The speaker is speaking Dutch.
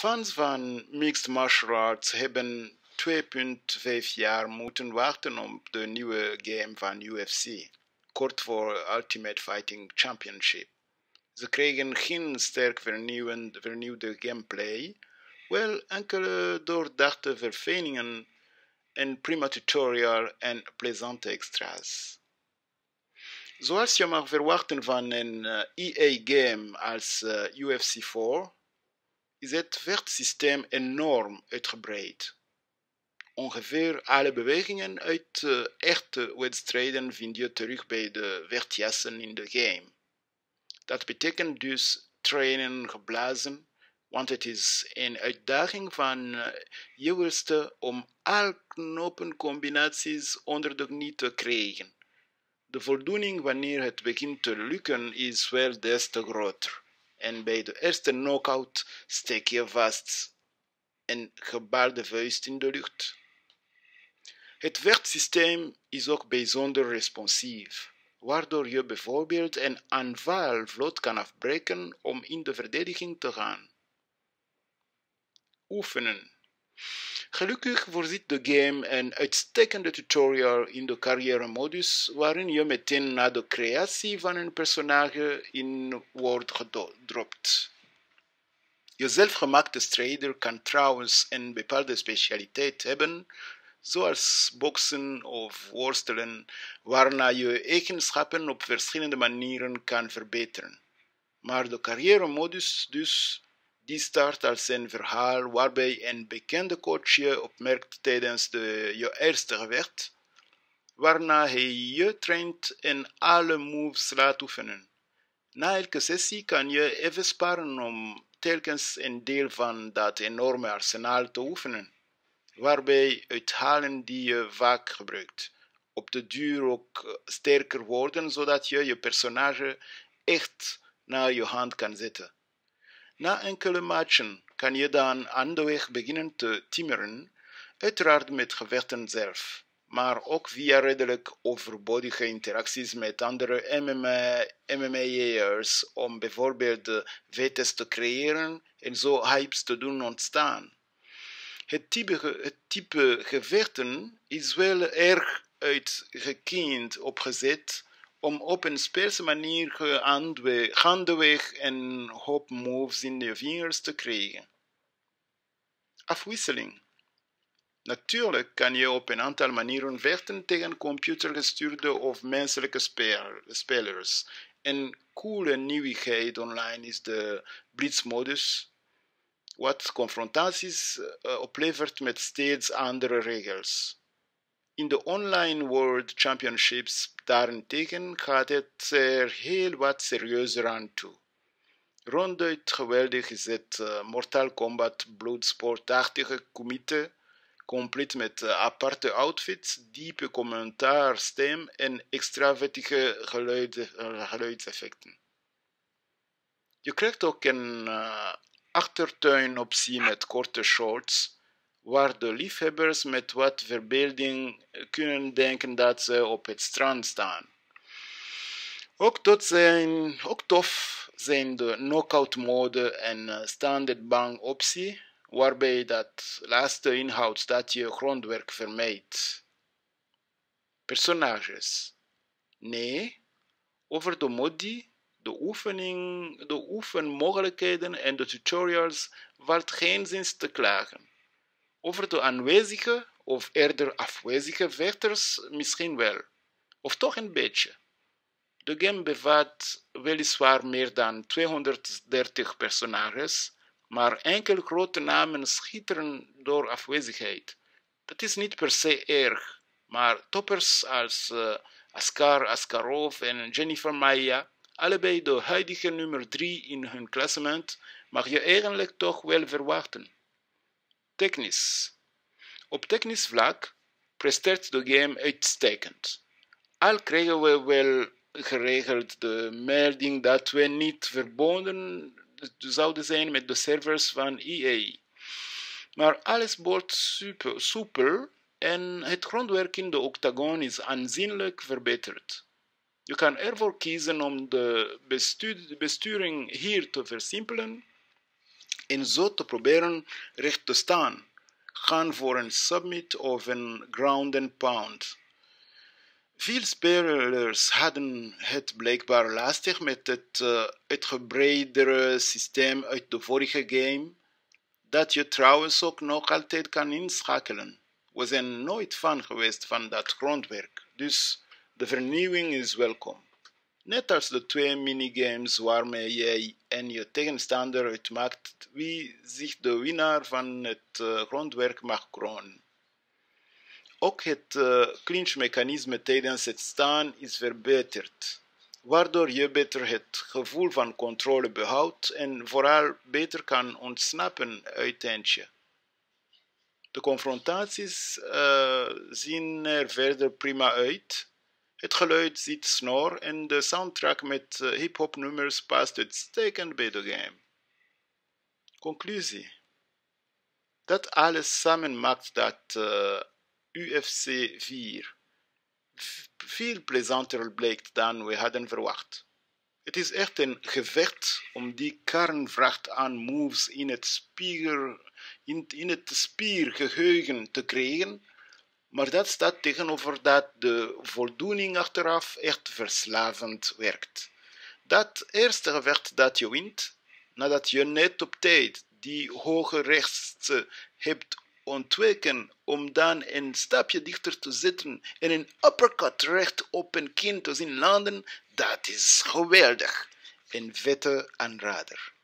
Fans van mixed martial arts hebben 2,5 jaar moeten wachten op de nieuwe game van UFC, kort voor Ultimate Fighting Championship. Ze kregen geen sterk vernieuwde gameplay, wel enkele doordachte verfijningen en prima tutorial en plezante extra's. Zoals je mag verwachten van een EA-game als UFC 4, is het vechtsysteem enorm uitgebreid. Ongeveer alle bewegingen uit echte wedstrijden vind je terug bij de vechtjassen in de game. Dat betekent dus trainen geblazen, want het is een uitdaging van juwelste om al knopencombinaties onder de knie te krijgen. De voldoening wanneer het begint te lukken is wel des te groter. En bij de eerste knockout steek je vast en gebaar de vuist in de lucht. Het vechtsysteem is ook bijzonder responsief, waardoor je bijvoorbeeld een aanval vlot kan afbreken om in de verdediging te gaan. Oefenen. Gelukkig voorziet de game een uitstekende tutorial in de carrière-modus, waarin je meteen na de creatie van een personage in wordt gedropt. Je zelfgemaakte strijder kan trouwens een bepaalde specialiteit hebben, zoals boksen of worstelen, waarna je eigenschappen op verschillende manieren kan verbeteren. Maar de carrière-modus dus, die start als een verhaal waarbij een bekende coach je opmerkt tijdens je eerste gevecht, waarna hij je traint en alle moves laat oefenen. Na elke sessie kan je even sparen om telkens een deel van dat enorme arsenaal te oefenen, waarbij uithalen die je vaak gebruikt, op de duur ook sterker worden zodat je je personage echt naar je hand kan zetten. Na enkele matchen kan je dan aan de weg beginnen te timmeren, uiteraard met gevechten zelf, maar ook via redelijk overbodige interacties met andere MMA'ers om bijvoorbeeld vetes te creëren en zo hypes te doen ontstaan. Het type gevechten is wel erg uitgekiend opgezet om op een speelse manier gaandeweg een hoop moves in de vingers te krijgen. Afwisseling. Natuurlijk kan je op een aantal manieren vechten tegen computergestuurde of menselijke spelers. Een coole nieuwigheid online is de blitzmodus, wat confrontaties oplevert met steeds andere regels. In de online World Championships daarentegen gaat het er heel wat serieuzer aan toe. Ronduit geweldig is het Mortal Kombat bloedsportachtige comité, compleet met aparte outfits, diepe commentaarstem en extra vettige geluidseffecten. Je krijgt ook een achtertuinoptie met korte shorts, waar de liefhebbers met wat verbeelding kunnen denken dat ze op het strand staan. Ook tof zijn de knockout mode en standard bang optie, waarbij dat laatste inhoudt dat je grondwerk vermijdt. Personages. Nee, over de modi, de oefenmogelijkheden en de tutorials valt geen zins te klagen. Over de aanwezige of eerder afwezige vechters misschien wel, of toch een beetje. De game bevat weliswaar meer dan 230 personages, maar enkele grote namen schitteren door afwezigheid. Dat is niet per se erg, maar toppers als Askar Askarov en Jennifer Maia, allebei de huidige nummer 3 in hun klassement, mag je eigenlijk toch wel verwachten. Technisch. Op technisch vlak presteert de game uitstekend. Al krijgen we wel geregeld de melding dat we niet verbonden zouden zijn met de servers van EA. Maar alles wordt soepel en het grondwerk in de octagon is aanzienlijk verbeterd. Je kan ervoor kiezen om de besturing hier te versimpelen In zo te proberen recht te staan. Gaan voor een submit of een ground and pound. Veel spelers hadden het blijkbaar lastig met het uitgebreidere systeem uit de vorige game, dat je trouwens ook nog altijd kan inschakelen. We zijn nooit fan geweest van dat grondwerk, dus de vernieuwing is welkom. Net als de twee minigames waarmee jij en je tegenstander uitmaakt wie zich de winnaar van het grondwerk mag kronen. Ook het clinchmechanisme tijdens het staan is verbeterd, waardoor je beter het gevoel van controle behoudt en vooral beter kan ontsnappen uit eentje. De confrontaties zien er verder prima uit. Het geluid ziet snor en de soundtrack met hip-hop nummers past uitstekend bij de game. Conclusie. Dat alles samen maakt dat UFC 4 veel plezanter blijkt dan we hadden verwacht. Het is echt een gevecht om die kernvracht aan moves in het spiergeheugen te krijgen, maar dat staat tegenover dat de voldoening achteraf echt verslavend werkt. Dat eerste gevecht dat je wint, nadat je net op tijd die hoge rechts hebt ontweken om dan een stapje dichter te zitten en een uppercut recht op een kin te zien landen, dat is geweldig. Een vette aanrader.